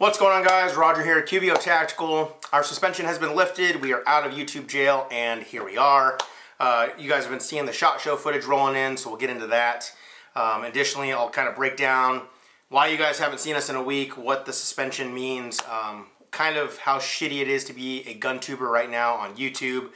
What's going on, guys? Roger here at QVO Tactical. Our suspension has been lifted. We are out of YouTube jail, and here we are. You guys have been seeing the SHOT Show footage rolling in, so we'll get into that. Additionally, I'll kind of break down why you guys haven't seen us in a week, what the suspension means, kind of how shitty it is to be a gun tuber right now on YouTube.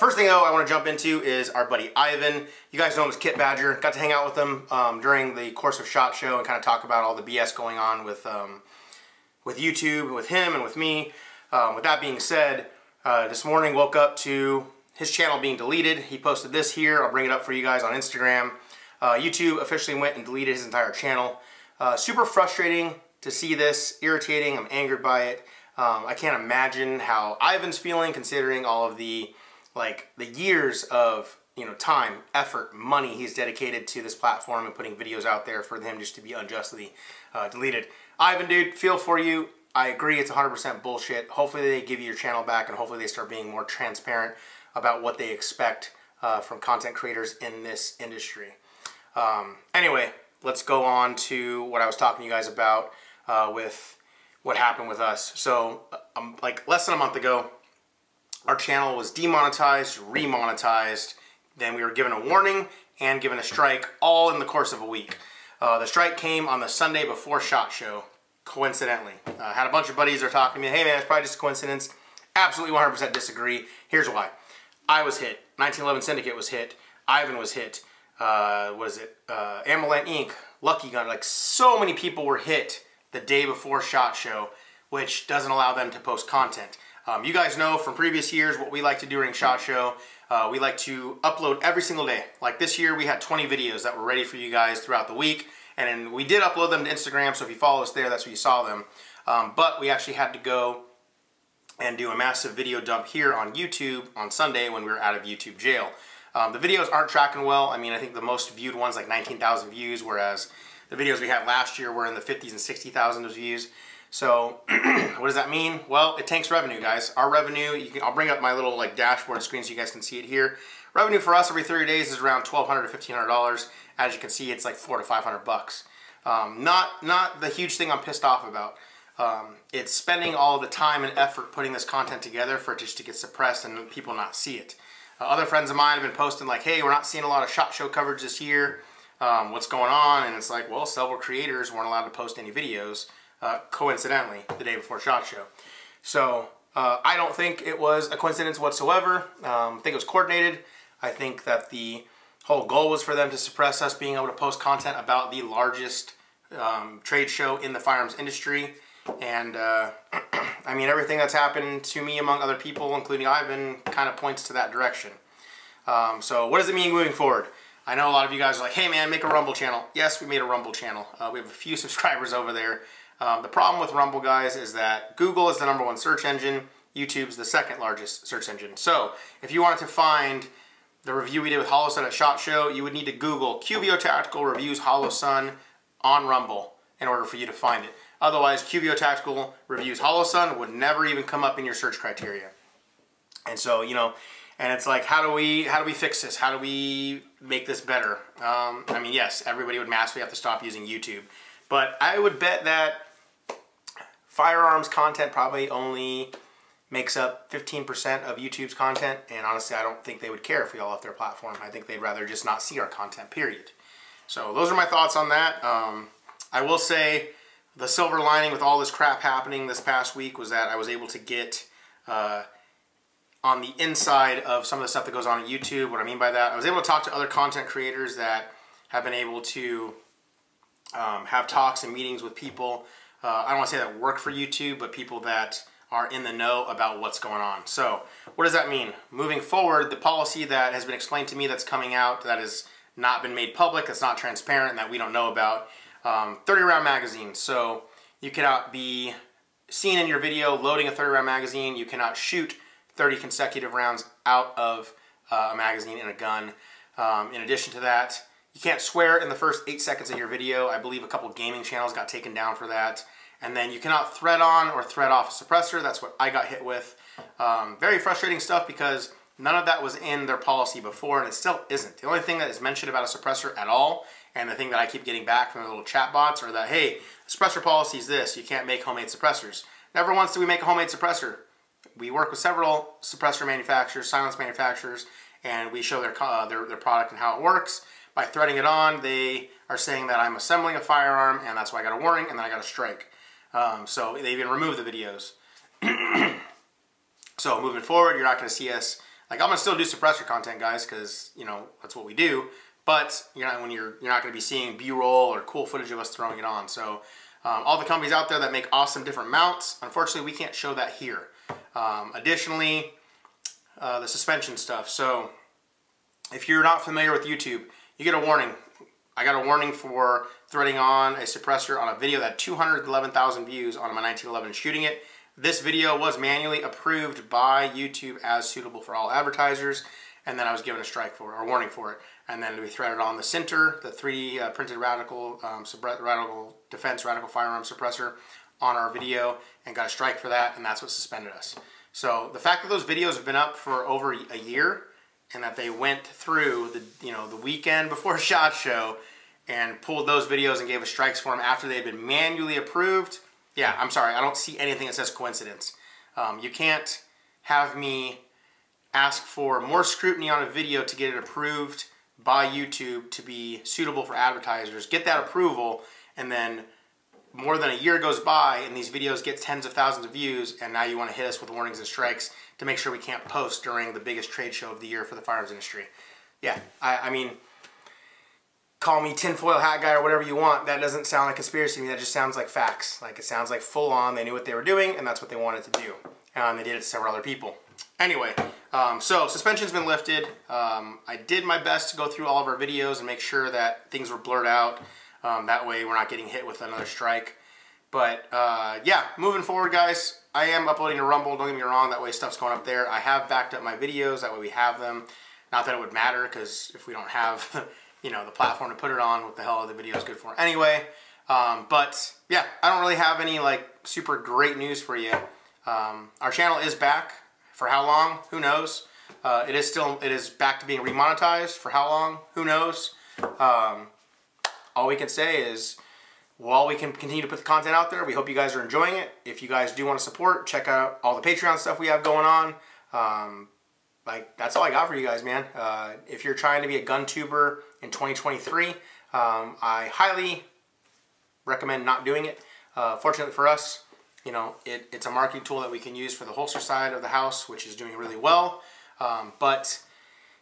First thing though I want to jump into is our buddy Ivan. You guys know him as Kit Badger. Got to hang out with him during the course of SHOT Show and kind of talk about all the BS going on with YouTube, with him and with me. With that being said, this morning woke up to his channel being deleted. He posted this here. I'll bring it up for you guys on Instagram. YouTube officially went and deleted his entire channel. Super frustrating to see this, irritating. I'm angered by it. I can't imagine how Ivan's feeling, considering all of the years of, time, effort, money he's dedicated to this platform and putting videos out there, for him just to be unjustly deleted. Ivan, dude, feel for you. I agree, it's 100% bullshit. Hopefully they give you your channel back, and hopefully they start being more transparent about what they expect from content creators in this industry. Anyway, let's go on to what I was talking to you guys about with what happened with us. So, like less than a month ago, our channel was demonetized, remonetized, then we were given a warning and given a strike, all in the course of a week. The strike came on the Sunday before SHOT Show, coincidentally. I had a bunch of buddies that were talking to me, hey man, it's probably just a coincidence. Absolutely 100% disagree. Here's why. I was hit, 1911 Syndicate was hit, Ivan was hit, Amaralyn Inc., Lucky Gun, like so many people were hit the day before SHOT Show, which doesn't allow them to post content. You guys know from previous years what we like to do during SHOT Show. We like to upload every single day. Like this year, we had 20 videos that were ready for you guys throughout the week. And we did upload them to Instagram, so if you follow us there, that's where you saw them. But we actually had to go and do a massive video dump here on YouTube on Sunday when we were out of YouTube jail. The videos aren't tracking well. I mean, I think the most viewed one's like 19,000 views, whereas the videos we had last year were in the 50s and 60,000 views. So what does that mean? Well, it tanks revenue, guys. Our revenue, I'll bring up my little like dashboard screen so you guys can see it here. Revenue for us every 30 days is around $1,200 to $1,500. As you can see, it's like $400 to $500. Not the huge thing I'm pissed off about. It's spending all the time and effort putting this content together for it just to get suppressed and people not see it. Other friends of mine have been posting like, hey, we're not seeing a lot of SHOT Show coverage this year. What's going on? And it's like, well, several creators weren't allowed to post any videos. Coincidentally, the day before SHOT Show. So I don't think it was a coincidence whatsoever. I think it was coordinated. I think that the whole goal was for them to suppress us being able to post content about the largest trade show in the firearms industry. And I mean, everything that's happened to me among other people, including Ivan, kind of points to that direction. So what does it mean moving forward? I know a lot of you guys are like, hey man, make a Rumble channel. Yes, we made a Rumble channel. We have a few subscribers over there. The problem with Rumble, guys, is that Google is the #1 search engine. YouTube's the 2nd largest search engine. So if you wanted to find the review we did with Holosun at SHOT Show, you would need to Google QVO Tactical Reviews Holosun on Rumble in order for you to find it. Otherwise, QVO Tactical Reviews Holosun would never even come up in your search criteria. And so, and it's like, how do we fix this? How do we make this better? I mean, yes, everybody would massively have to stop using YouTube. But I would bet that firearms content probably only makes up 15% of YouTube's content, and honestly, I don't think they would care if we all left their platform. I think they'd rather just not see our content, period. So those are my thoughts on that. I will say the silver lining with all this crap happening this past week was that I was able to get on the inside of some of the stuff that goes on at YouTube. What I mean by that, I was able to talk to other content creators that have been able to have talks and meetings with people. I don't want to say that work for YouTube, but people that are in the know about what's going on. So what does that mean? Moving forward, the policy that has been explained to me that's coming out, that has not been made public, that's not transparent, and that we don't know about, 30-round magazines. So you cannot be seen in your video loading a 30-round magazine. You cannot shoot 30 consecutive rounds out of a magazine in a gun. In addition to that, you can't swear in the first 8 seconds of your video. I believe a couple gaming channels got taken down for that. And then you cannot thread on or thread off a suppressor. That's what I got hit with. Very frustrating stuff, because none of that was in their policy before, and it still isn't. The only thing that is mentioned about a suppressor at all And the thing that I keep getting back from the little chat bots are that, hey, suppressor policy is this, you can't make homemade suppressors. Never once do we make a homemade suppressor. We work with several suppressor manufacturers, silence manufacturers, and we show their product and how it works. By threading it on, they are saying that I'm assembling a firearm, and that's why I got a warning, and then I got a strike. So they even removed the videos. So moving forward, you're not going to see us. Like, I'm going to still do suppressor content, guys, because, you know, that's what we do. But you're not going to be seeing B-roll or cool footage of us throwing it on. So all the companies out there that make awesome different mounts, unfortunately, we can't show that here. Additionally, the suspension stuff. So if you're not familiar with YouTube, you get a warning. I got a warning for threading on a suppressor on a video that had 211,000 views on my 1911 shooting it. This video was manually approved by YouTube as suitable for all advertisers, and then I was given a strike for it, or warning for it. And then we threaded on the Sinter, the 3D printed Radical Defense, Radical Firearm suppressor on our video, and got a strike for that, and that's what suspended us. So the fact that those videos have been up for over a year, and that they went through the the weekend before SHOT Show and pulled those videos and gave us strikes for them after they had been manually approved. Yeah, I'm sorry, I don't see anything that says coincidence. You can't have me ask for more scrutiny on a video to get it approved by YouTube to be suitable for advertisers, get that approval, and then more than a year goes by and these videos get tens of thousands of views, and now you want to hit us with warnings and strikes to make sure we can't post during the biggest trade show of the year for the firearms industry. Yeah, I mean, call me tinfoil hat guy or whatever you want. That doesn't sound like conspiracy to me. That just sounds like facts. Like, it sounds like full on. They knew what they were doing, and that's what they wanted to do. And they did it to several other people. Anyway, so suspension's been lifted. I did my best to go through all of our videos and make sure that things were blurred out. That way we're not getting hit with another strike. But yeah, moving forward, guys, I am uploading to Rumble, don't get me wrong, that way stuff's going up there. I have backed up my videos, that way we have them. Not that it would matter, because if we don't have, the platform to put it on, what the hell are the videos good for? Anyway, but yeah, I don't really have any, super great news for you. Our channel is back. For how long? Who knows? It is back to being remonetized. For how long? Who knows? All we can say is, while we can continue to put the content out there, we hope you guys are enjoying it. If you guys do want to support, check out all the Patreon stuff we have going on. That's all I got for you guys, man. If you're trying to be a gun tuber in 2023, I highly recommend not doing it. Fortunately for us, it's a marketing tool that we can use for the holster side of the house, which is doing really well. But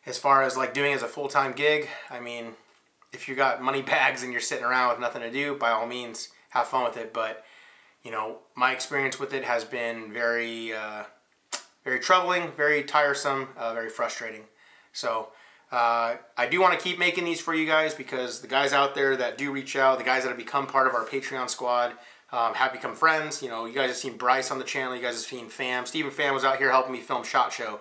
as far as doing it as a full-time gig, I mean, if you got money bags and you're sitting around with nothing to do, by all means, have fun with it. But, my experience with it has been very, very troubling, very tiresome, very frustrating. So I do want to keep making these for you guys, because the guys out there that do reach out, the guys that have become part of our Patreon squad, have become friends. You guys have seen Bryce on the channel. You guys have seen Fam. Stephen Fam was out here helping me film SHOT Show.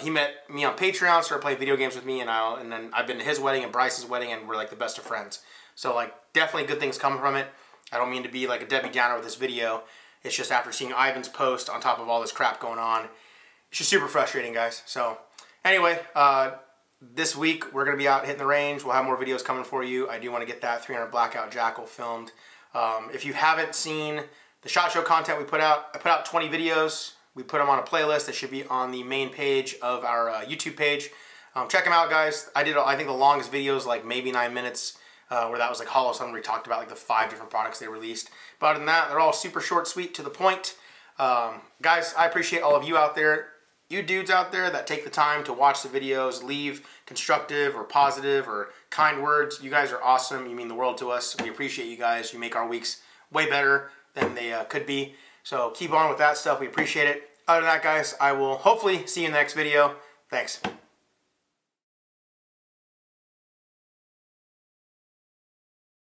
He met me on Patreon, started playing video games with me, and then I've been to his wedding and Bryce's wedding, and we're the best of friends. So definitely good things come from it. I don't mean to be a Debbie Downer with this video. It's just after seeing Ivan's post on top of all this crap going on, it's just super frustrating, guys. So anyway, this week we're gonna be out hitting the range. We'll have more videos coming for you. I do want to get that 300 Blackout Jackal filmed. If you haven't seen the SHOT Show content we put out, I put out 20 videos. We put them on a playlist that should be on the main page of our YouTube page. Check them out, guys. I think the longest video is maybe 9 minutes, where that was Holosun, where we talked about the 5 different products they released. But other than that, they're all super short, sweet, to the point. Guys, I appreciate all of you out there. You dudes out there that take the time to watch the videos, leave constructive or positive or kind words. You guys are awesome. You mean the world to us. We appreciate you guys. You make our weeks way better than they could be. So keep on with that stuff. We appreciate it. Other than that, guys, I will hopefully see you in the next video. Thanks.